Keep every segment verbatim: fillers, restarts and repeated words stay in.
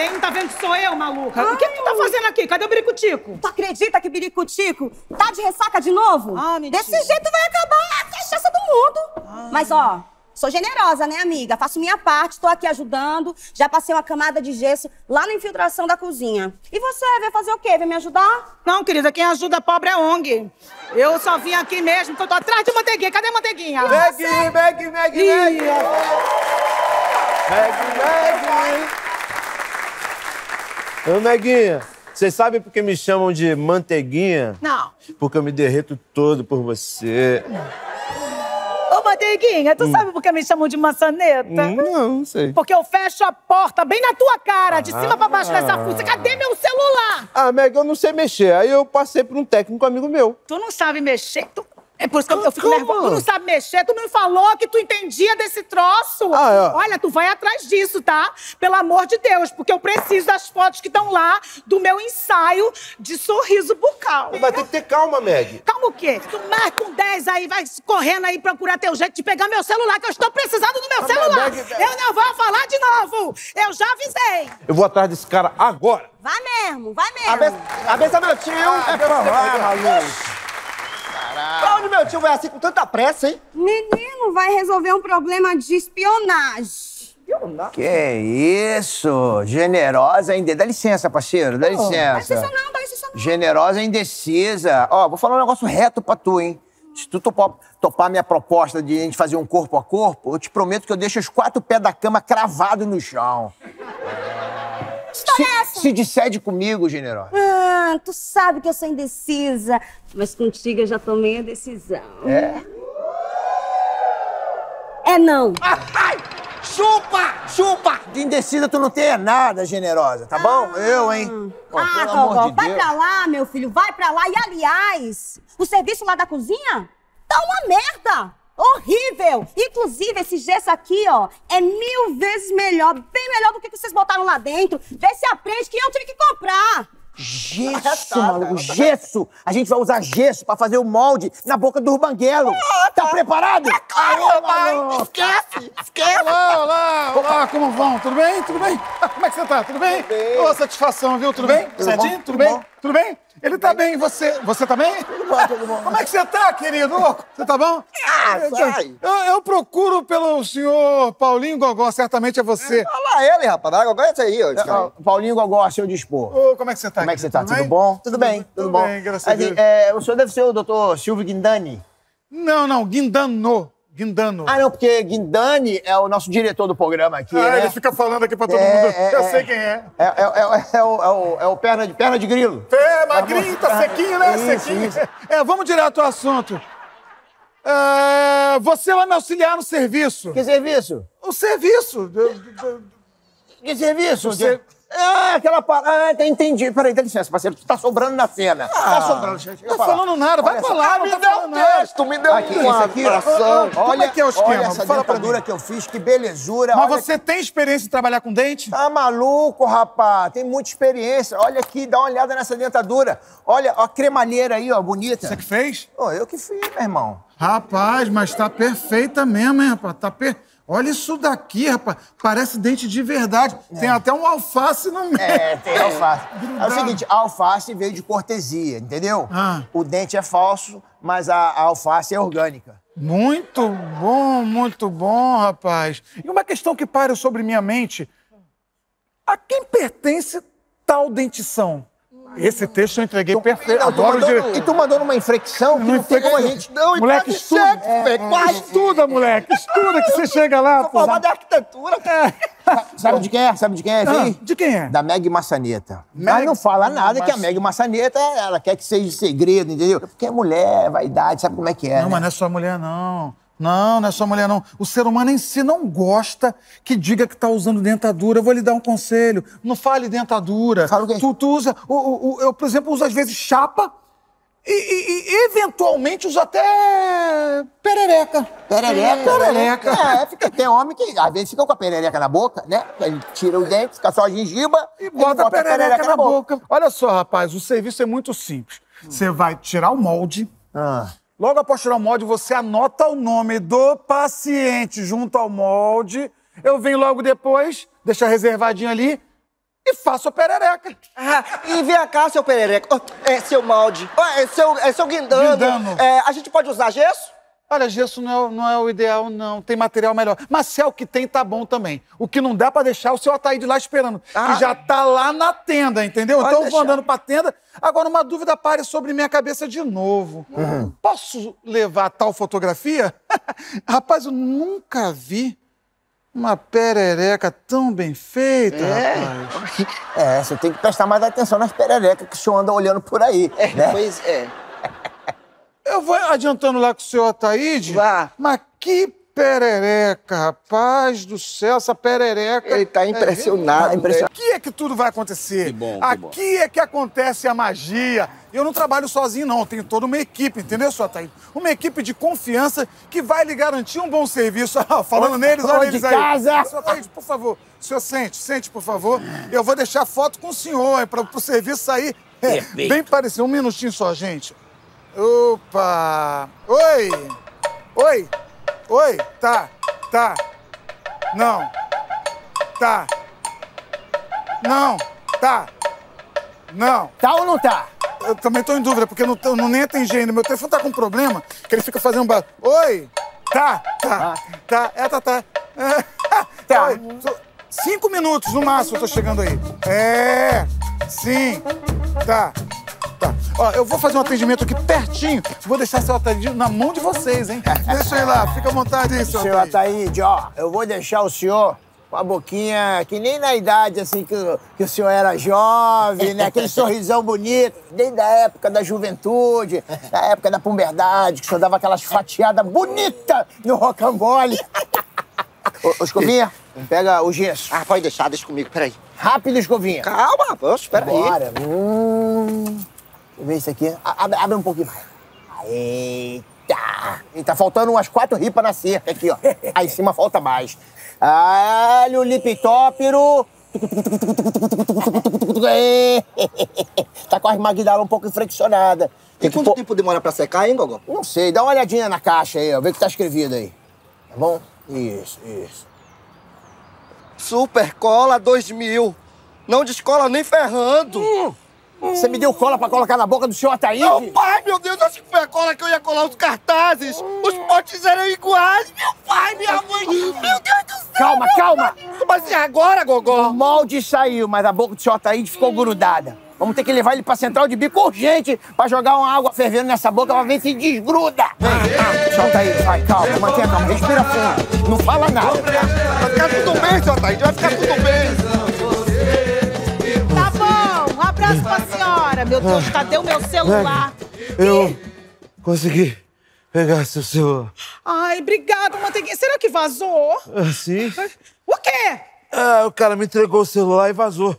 nada, hein? Tá vendo que sou eu, maluca? Ai, o que que tu tá fazendo aqui? Cadê o biricutico? Tu acredita que biricutico tá de ressaca de novo? Ah, mentira. Desse jeito vai acabar a cachaça do mundo. Ai. Mas, ó, sou generosa, né, amiga? Faço minha parte, tô aqui ajudando. Já passei uma camada de gesso lá na infiltração da cozinha. E você, vai fazer o quê? Vai me ajudar? Não, querida, quem ajuda pobre é O N G. Eu só vim aqui mesmo, tô, tô atrás de Manteiguinha. Cadê a Manteiguinha? Meg, Meg, Meg, Meg! Meg, Meg! Ô, Meguinha, vocês sabem por que me chamam de Manteiguinha? Não. Porque eu me derreto todo por você. Ô, Manteiguinha, tu hum. sabe por que me chamam de Maçaneta? Hum, não, não sei. Porque eu fecho a porta bem na tua cara, de ah. cima pra baixo dessa fuça. Cadê meu celular? Ah, Meg, eu não sei mexer. Aí eu passei por um técnico amigo meu. Tu não sabe mexer? Tu... É por isso que eu, eu fico nervosa. Tu não sabe mexer, tu não falou que tu entendia desse troço. Ah, é. Olha, tu vai atrás disso, tá? Pelo amor de Deus, porque eu preciso das fotos que estão lá do meu ensaio de sorriso bucal. Vai ter que ter calma, Meg. Calma o quê? Tu marca um dez aí, vai correndo aí procurar teu jeito de pegar meu celular, que eu estou precisando do meu ah, celular. Meg, Meg. Eu não vou falar de novo. Eu já avisei. Eu vou atrás desse cara agora. Vai mesmo, vai mesmo. Avisa meu tio. Ah, é pra lá, maluco. Pra onde meu tio vai assim com tanta pressa, hein? Menino, vai resolver um problema de espionagem. Que isso? Generosa ainda. Dá licença, parceiro, dá oh, licença. Dá licença não, dá licença não. Generosa indecisa. Ó, vou falar um negócio reto pra tu, hein? Se tu topar, topar minha proposta de a gente fazer um corpo a corpo, eu te prometo que eu deixo os quatro pés da cama cravados no chão. Se, se dissede comigo, generosa. Ah, tu sabe que eu sou indecisa, mas contigo eu já tomei a decisão. É? É não. Ah, ai, chupa, chupa! De indecisa tu não tem é nada, generosa, tá ah, bom? Eu, hein? Oh, ah, Gogó, de vai Deus. pra lá, meu filho, vai pra lá. E, aliás, o serviço lá da cozinha tá uma merda! Horrível! Inclusive, esse gesso aqui, ó, é mil vezes melhor, bem melhor do que vocês botaram lá dentro. Vê se aprende que eu tive que comprar. Gesso, maluco, gesso! A gente vai usar gesso pra fazer o molde na boca do urbanguelo. Ah, tá. tá preparado? É claro, Alô, mãe! Esquece! Esquece! Olá, olá, olá, como vão? Tudo bem? Tudo bem? Como é que você tá? Tudo bem? Ô, oh, satisfação, viu? Tudo bem? Sadinho? Tudo bem? Tudo bem? Ele tá bem, e você? Você tá bem? Tudo bom, tudo bom. Como é que você tá, querido? Você tá bom? Ah, sai! Eu, eu procuro pelo senhor Paulinho Gogó, certamente é você. Olha lá ele, rapaz. Gogó é esse aí, ó. Ah, Paulinho Gogó, a seu dispor. Oh, como é que você tá? Como é que você tá? Tudo, tudo bom? Tudo bem, tudo, tudo bom. Bem, graças a Deus. É, o senhor deve ser o doutor Silvio Guindani? Não, não, Guindano. Guindano. Ah, não, porque Guindani é o nosso diretor do programa aqui, ah, né? Ele fica falando aqui pra todo é, mundo. É, eu é, sei quem é. É, é, é, é, o, é, o, é o perna de, perna de grilo. É, magrinho, tá sequinho, né? Isso, sequinho. Isso. É, vamos direto ao assunto. É, você vai me auxiliar no serviço. Que serviço? O serviço. Que serviço? Você... Ah, aquela parada. Ah, entendi. Peraí, dá licença, parceiro. Tu tá sobrando na cena. Ah, tá sobrando. Deixa eu não tô falando nada. Vai falar. Me deu um texto, me deu um texto. Isso aqui, olha, como é que é o esquema? Olha essa Fala dentadura que eu fiz, que belezura. Mas olha você que... tem experiência em trabalhar com dente? Tá maluco, rapaz. Tem muita experiência. Olha aqui, dá uma olhada nessa dentadura. Olha a cremalheira aí, ó, bonita. Você que fez? Oh, eu que fiz, meu irmão. Rapaz, mas tá perfeita mesmo, hein, rapaz? Tá perfeita. Olha isso daqui, rapaz. Parece dente de verdade. É. Tem até um alface no meio. É, tem alface. É o seguinte, a alface veio de cortesia, entendeu? Ah. O dente é falso, mas a, a alface é orgânica. Muito bom, muito bom, rapaz. E uma questão que paira sobre minha mente. A quem pertence tal dentição? Esse texto eu entreguei tu, perfeito. Não, Adoro mandou, dire... E tu mandou numa inflexão que não, não tem como a gente... Não, moleque, estuda. É, é, estuda, moleque. Estuda que você chega lá. Tô formado em arquitetura. É. Sabe de quem é? Sabe de quem é? Ah, de quem é? Da Meg Maçaneta. Meg... Mas não fala nada mas... que a Meg Maçaneta, ela quer que seja segredo, entendeu? Porque é mulher, vaidade, sabe como é que é, Não, né? mas não é só mulher, não. Não, não é só mulher, não. O ser humano em si não gosta que diga que tá usando dentadura. Eu vou lhe dar um conselho. Não fale dentadura. Fala o quê? Tu, tu usa... O, o, o, eu, por exemplo, uso às vezes chapa e, e, e eventualmente uso até... perereca. Perereca? Perereca. É, fica, tem homem que às vezes fica com a perereca na boca, né? Ele tira o dente, fica só a gengiba e bota, bota a perereca, perereca na, na boca. boca. Olha só, rapaz, o serviço é muito simples. Você hum. vai tirar o molde... Ah. Logo após tirar o molde, você anota o nome do paciente junto ao molde. Eu venho logo depois, deixar reservadinho ali, e faço a perereca. Ah, e vem cá, seu perereca. Oh, é seu molde. Oh, é, seu, é seu guindano. Guindano. É, a gente pode usar gesso? Olha, gesso não é, não é o ideal, não. Tem material melhor. Mas se é o que tem, tá bom também. O que não dá pra deixar o seu Ataíde lá esperando. Ah. Que já tá lá na tenda, entendeu? Pode então deixar. Eu vou andando pra tenda. Agora, uma dúvida pare sobre minha cabeça de novo. Uhum. Posso levar tal fotografia? Rapaz, eu nunca vi uma perereca tão bem feita, é. Rapaz. É, você tem que prestar mais atenção nas pererecas que o senhor anda olhando por aí. É, né? Pois é. Eu vou adiantando lá com o senhor Ataíde. Vá. Mas que perereca, rapaz do céu, essa perereca... Ele tá impressionado. É, tá impressionado. Aqui é que tudo vai acontecer. Que bom, que Aqui bom. é que acontece a magia. Eu não trabalho sozinho, não. Eu tenho toda uma equipe, entendeu, senhor Ataíde? Uma equipe de confiança que vai lhe garantir um bom serviço. Falando neles, olha eles aí. Casa. Senhor Ataíde, por favor. O senhor sente, sente, por favor. Eu vou deixar foto com o senhor, para o serviço sair é, bem parecido. Um minutinho só, gente. Opa! Oi! Oi! Oi! Tá! Tá! Não! Tá! Não! Tá! Não! Tá ou não tá? Eu também tô em dúvida, porque eu não, tô, não nem atendi ainda. Meu telefone tá com um problema, que ele fica fazendo barulho. Oi! Tá! Tá! Ah. Tá! É, tá, tá! É. Tá! Oi. Cinco minutos, no máximo, eu tô chegando aí. É! Sim! Tá! Tá. Ó, eu vou fazer um atendimento aqui pertinho. Vou deixar seu Ataíde na mão de vocês, hein? Deixa eu ir lá, fica à vontade aí, seu Ataíde. Seu Ataíde, ó, eu vou deixar o senhor com a boquinha que nem na idade, assim, que, que o senhor era jovem, né? Aquele sorrisão bonito, desde a época da juventude, da época da puberdade, que o senhor dava aquelas fatiadas bonitas no rocambole. Ô, Escovinha, pega o gesso. Ah, pode deixar, deixa comigo, peraí. Rápido, Escovinha. Calma, vamos, peraí. Bora. Hum... Deixa eu ver isso aqui. Abre, abre um pouquinho mais. Eita! E tá faltando umas quatro ripas na cerca aqui, ó. Aí em cima falta mais. Alho, lipitópiro. Tá com as magdalas um pouco inflexionada. E quanto pô... tempo demora pra secar, hein, Gogó? Não sei. Dá uma olhadinha na caixa aí, ó. Vê o que tá escrevido aí. Tá bom? Isso, isso. Super cola dois mil. Não descola nem ferrando. Hum. Você me deu cola pra colocar na boca do senhor Ataíde? Meu pai, meu Deus, acho que foi a cola que eu ia colar os cartazes. Os potes eram iguais. Meu pai, minha mãe, meu Deus do céu. Calma, calma. Pai. Mas e agora, Gogó? O molde saiu, mas a boca do senhor Ataíde ficou grudada. Vamos ter que levar ele pra central de bico urgente pra jogar uma água fervendo nessa boca pra ver se desgruda. Vem, ah, senhor Ataíde, vai, calma, mantenha calma, respira fundo. Não fala nada. Tá? Vai ficar tudo bem, senhor Ataíde, vai ficar tudo bem. Um abraço pra senhora. Meu Deus, ah, cadê o meu celular? Eu consegui pegar seu celular. Ai, obrigado, Manteiguinha. Será que vazou? Ah, sim. O quê? Ah, o cara me entregou o celular e vazou.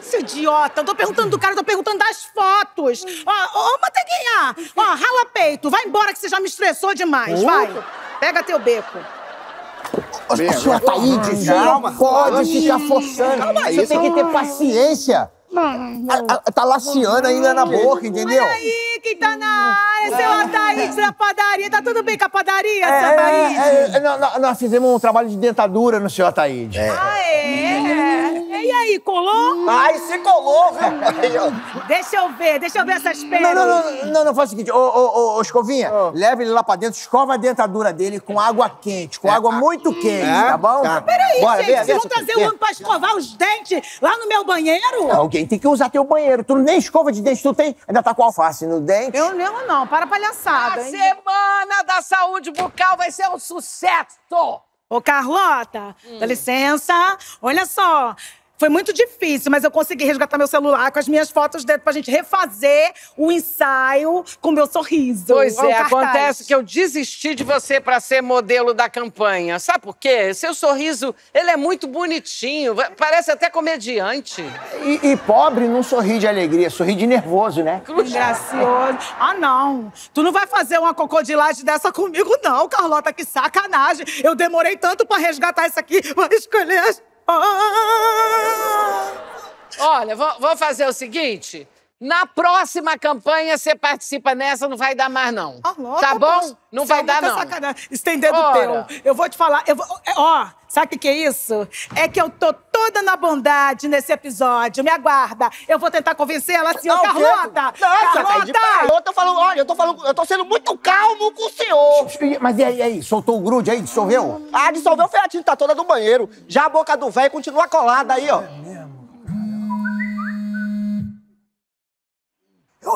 Seu idiota, eu tô perguntando do cara, eu tô perguntando das fotos. Ó, ô, Manteiguinha, ó, rala peito. Vai embora que você já me estressou demais, uh? vai. Pega teu beco. Ô, senhor Ataíde, calma. Não pode ficar forçando. Calma aí. Você tem que ter paciência. Não, não. A, a, tá laciando ainda na boca, entendeu? Olha aí, quem tá na área, seu Ataíde da padaria. Tá tudo bem com a padaria, é, seu Ataíde? É, é, nós, nós fizemos um trabalho de dentadura no seu Ataíde. É. Ah, é? E aí, colou? Ai, se colou, velho. Deixa eu ver, deixa eu ver essas pernas. Não, não, não, não, não faz o seguinte. Ô, ô, ô, Escovinha, oh. leva ele lá pra dentro, escova a dentadura dele com água quente, com é, água muito quente, é? tá bom? Tá. Peraí, Bora, gente, vem, vocês vem, vão trazer o homem pra escovar os dentes lá no meu banheiro? Não, alguém tem que usar teu banheiro. Tu nem escova de dente, tu tem. Ainda tá com alface no dente. Eu mesmo não, para palhaçada. A hein? Semana da Saúde Bucal vai ser um sucesso! Ô, Carlota, hum. dá licença. Olha só, foi muito difícil, mas eu consegui resgatar meu celular com as minhas fotos dentro pra gente refazer o ensaio com meu sorriso. Pois é, acontece que eu desisti de você pra ser modelo da campanha. Sabe por quê? Seu sorriso, ele é muito bonitinho, parece até comediante. E, e pobre não sorri de alegria, sorri de nervoso, né? Cruz. Gracioso. Ah, não. Tu não vai fazer uma cocodilagem dessa comigo, não, Carlota, que sacanagem. Eu demorei tanto pra resgatar isso aqui, vou escolher as... Ah! Olha, vou, vou fazer o seguinte. Na próxima campanha, você participa nessa, não vai dar mais, não. Ah, logo, tá bom? Posso... Não vai dar, não. Sacanagem. Estendendo o teu. Eu vou te falar... Eu vou... Ó, sabe o que é isso? É que eu tô toda na bondade nesse episódio. Me aguarda. Eu vou tentar convencê-la, assim, não, Carlota! Eu... Nossa, Carlota! Tá eu tô falando, olha, eu tô falando, eu tô sendo muito calmo com o senhor. Mas e aí, e aí? Soltou o grude aí? Dissolveu? Ah, dissolveu, foi a tinta toda do banheiro. Já a boca do velho continua colada aí, ó. É mesmo.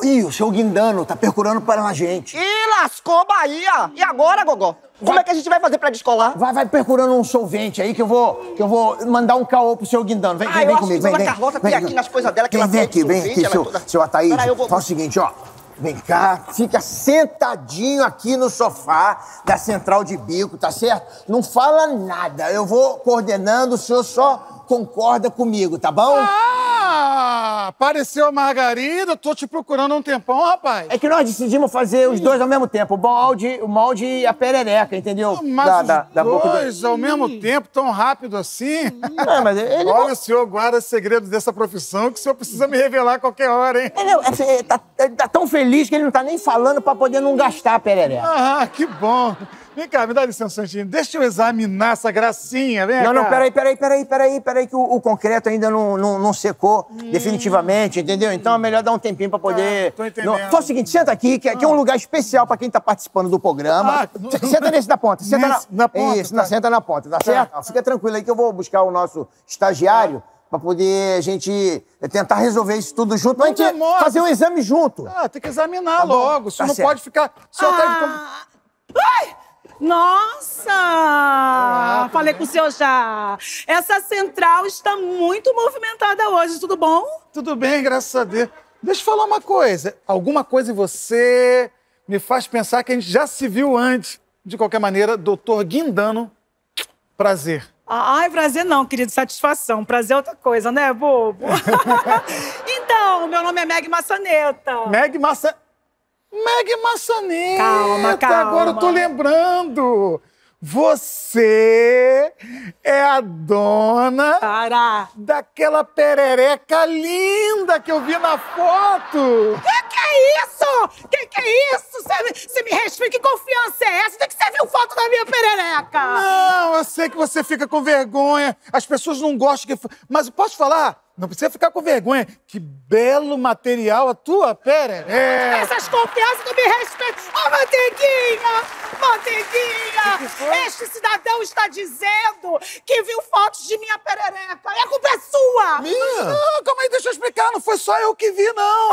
Ih, o seu Guindano tá percurando para a gente. Ih, lascou Bahia! E agora, Gogó? Como vai... é que a gente vai fazer pra descolar? Vai, vai percurando um solvente aí que eu vou, que eu vou mandar um caô pro seu Guindano. Vem, ah, vem, vem comigo, vem, vem. A Carlota tem aqui nas coisas dela que vem, ela vem aqui, vem aqui, seu, toda... seu Ataíde. Pera aí, eu vou... Fala o seguinte, ó. Vem cá, fica sentadinho aqui no sofá da Central de Bico, tá certo? Não fala nada, eu vou coordenando, o senhor só concorda comigo, tá bom? Ah, apareceu a Margarida, tô te procurando há um tempão, rapaz. É que nós decidimos fazer os dois ao mesmo tempo, o molde, o molde e a perereca, entendeu? Não, mas da, os da, da dois boca do... ao mesmo tempo, tão rápido assim? É, mas ele... Olha, o senhor guarda segredos dessa profissão que o senhor precisa me revelar a qualquer hora, hein? Ele, ele, ele, tá, ele tá tão feliz que ele não tá nem falando pra poder não gastar a perereca. Ah, que bom. Vem cá, me dá licença, Santinho. Deixa eu examinar essa gracinha, vem Não, cá. não, peraí, peraí, peraí, peraí, peraí, que o, o concreto ainda não, não, não secou hum. definitivamente, entendeu? Então é melhor dar um tempinho pra poder... Ah, tô entendendo. Não... Só o seguinte, senta aqui, que aqui ah. é um lugar especial pra quem tá participando do programa. Ah. Senta nesse da ponta, senta nesse, na... na ponta. Isso, tá. senta na ponta, tá certo? Ah. Fica tranquilo aí que eu vou buscar o nosso estagiário ah. pra poder a gente tentar resolver isso tudo junto. Não gente fazer um exame junto. Ah, tem que examinar tá logo. Isso tá não certo. pode ficar... Só ah. tá... Ai! Nossa! Ah, Falei com o senhor já. Essa central está muito movimentada hoje, tudo bom? Tudo bem, graças a Deus. Deixa eu falar uma coisa. Alguma coisa em você me faz pensar que a gente já se viu antes. De qualquer maneira, doutor Guindano, prazer. Ai, prazer não, querido. Satisfação. Prazer é outra coisa, né, bobo? Então, meu nome é Meg Maçaneta. Meg Maça... Meg Maçaneta! Calma, calma. Agora eu tô lembrando. Você é a dona... Para! Daquela perereca linda que eu vi na foto. Que que é isso? Que que é isso? Você me respeita, que confiança é essa? Tem que você viu foto da minha perereca. Não, eu sei que você fica com vergonha. As pessoas não gostam que... Mas posso falar? Não precisa ficar com vergonha. Que belo material a tua perereca. É. Essas confianças que me respeitam. Ó, oh, Manteiguinha! Manteiguinha! Este cidadão está dizendo que viu fotos de minha perereca. E a culpa é sua! Minha? Não, calma aí, deixa eu explicar. Não foi só eu que vi, não.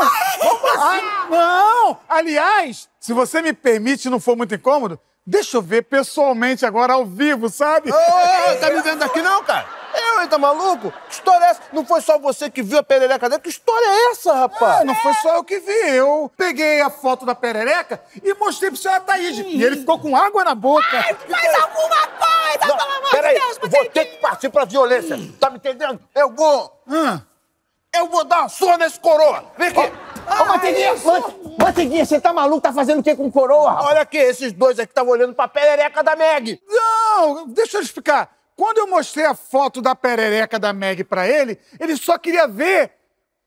Ah, não! Aliás, se você me permite, não for muito incômodo, deixa eu ver pessoalmente agora, ao vivo, sabe? Ô, oh, tá me vendo aqui não, cara? Eu, hein, tá maluco? Que história é essa? Não foi só você que viu a perereca dela? Que história é essa, rapaz? Ah, não é. foi só eu que vi. Eu peguei a foto da perereca e mostrei pro senhor Ataíde. E ele ficou com água na boca. Ai, faz alguma coisa, não, pelo amor de Deus! Aí, vou ter que partir pra violência. Hum. Tá me entendendo? Eu vou... Hum. Eu vou dar uma surra nesse coroa. Vem aqui. Ô, Manteiguinha, Manteiguinha, você tá maluco? Tá fazendo o que com coroa, rapaz? Olha aqui, esses dois aqui estavam olhando pra perereca da Meg. Não, deixa eu explicar. Quando eu mostrei a foto da perereca da Meg pra ele, ele só queria ver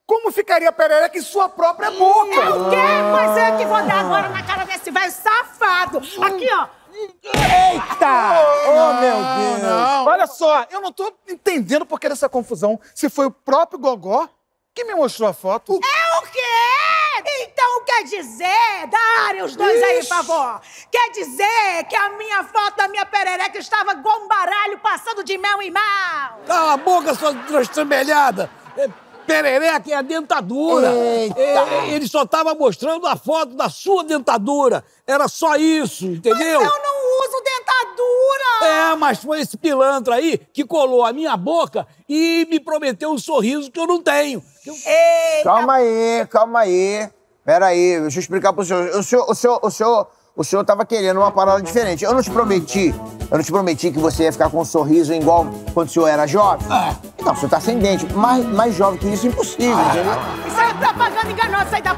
como ficaria a perereca em sua própria boca. É o quê? Mas eu que vou dar agora na cara desse velho safado. Aqui, ó. Eita! Oh, oh meu Deus! Não. Olha só, eu não tô entendendo por que dessa confusão. Se foi o próprio Gogó que me mostrou a foto. É o quê? Então quer dizer... Da área os dois Ixi. aí, por favor. Quer dizer que a minha foto da minha perereca estava gombaralho passando de mel em mel. Cala a boca, sua trastambelhada. Perereca é a dentadura. Eita. Ele só tava mostrando a foto da sua dentadura. Era só isso, entendeu? Mas eu não uso dentadura! É, mas foi esse pilantra aí que colou a minha boca e me prometeu um sorriso que eu não tenho. Eu... Eita. Calma aí, calma aí. Pera aí, deixa eu explicar pro senhor. O senhor, o senhor, o senhor, o senhor tava querendo uma parada diferente. Eu não te prometi, eu não te prometi que você ia ficar com um sorriso igual quando o senhor era jovem. Ah. Então, o senhor tá sem dente. Mais, mais jovem que isso, impossível, ah. entendeu? Isso é propaganda enganosa aí da